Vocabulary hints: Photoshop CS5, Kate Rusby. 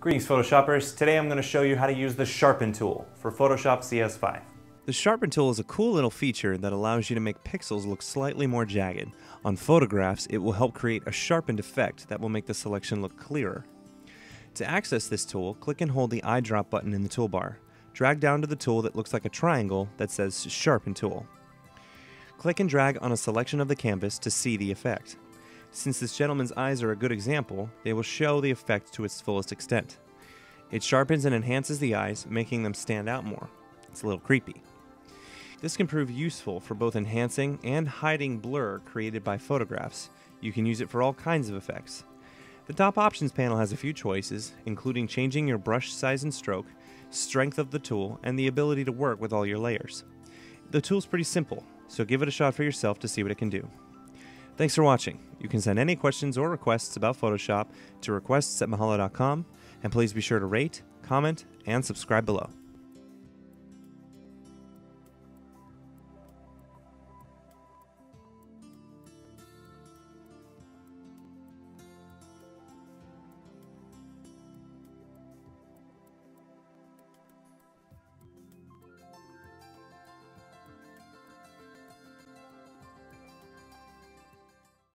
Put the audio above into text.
Greetings, Photoshoppers. Today I'm going to show you how to use the Sharpen tool for Photoshop CS5. The Sharpen tool is a cool little feature that allows you to make pixels look slightly more jagged. On photographs, it will help create a sharpened effect that will make the selection look clearer. To access this tool, click and hold the eyedrop button in the toolbar. Drag down to the tool that looks like a triangle that says Sharpen tool. Click and drag on a selection of the canvas to see the effect. Since this gentleman's eyes are a good example, they will show the effect to its fullest extent. It sharpens and enhances the eyes, making them stand out more. It's a little creepy. This can prove useful for both enhancing and hiding blur created by photographs. You can use it for all kinds of effects. The top options panel has a few choices, including changing your brush size and stroke, strength of the tool, and the ability to work with all your layers. The tool's pretty simple, so give it a shot for yourself to see what it can do. Thanks for watching. You can send any questions or requests about Photoshop to requests@mahalo.com, and please be sure to rate, comment, and subscribe below.